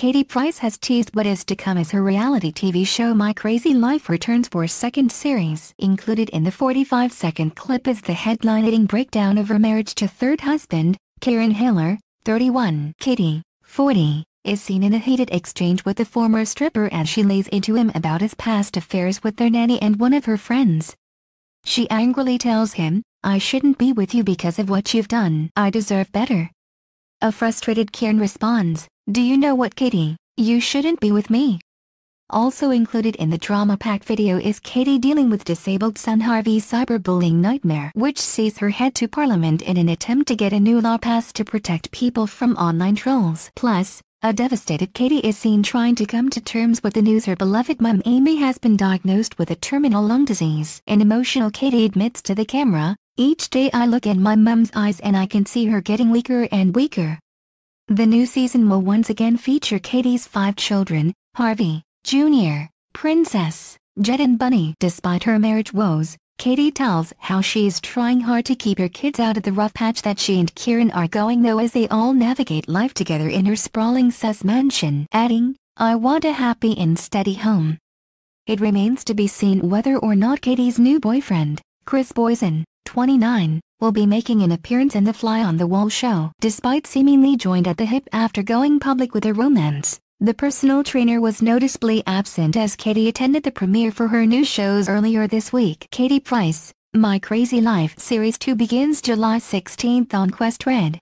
Katie Price has teased what is to come as her reality TV show My Crazy Life returns for a second series. Included in the 45-second clip is the headline-hitting breakdown of her marriage to third husband, Kieran Hayler, 31. Katie, 40, is seen in a heated exchange with the former stripper as she lays into him about his past affairs with their nanny and one of her friends. She angrily tells him, "I shouldn't be with you because of what you've done. I deserve better." A frustrated Kieran responds, "Do you know what, Katie? You shouldn't be with me." Also included in the drama-packed video is Katie dealing with disabled son Harvey's cyberbullying nightmare, which sees her head to Parliament in an attempt to get a new law passed to protect people from online trolls. Plus, a devastated Katie is seen trying to come to terms with the news her beloved mum Amy has been diagnosed with a terminal lung disease. An emotional Katie admits to the camera, "Each day I look in my mum's eyes and I can see her getting weaker and weaker." The new season will once again feature Katie's 5 children, Harvey, Jr., Princess, Jed and Bunny. Despite her marriage woes, Katie tells how she is trying hard to keep her kids out of the rough patch that she and Kieran are going through as they all navigate life together in her sprawling Sus mansion, adding, "I want a happy and steady home." It remains to be seen whether or not Katie's new boyfriend, Chris Boyzen, 29, will be making an appearance in the Fly on the Wall show. Despite seemingly joined at the hip after going public with a romance, the personal trainer was noticeably absent as Katie attended the premiere for her new shows earlier this week. Katie Price, My Crazy Life Series 2 begins July 16th on Quest Red.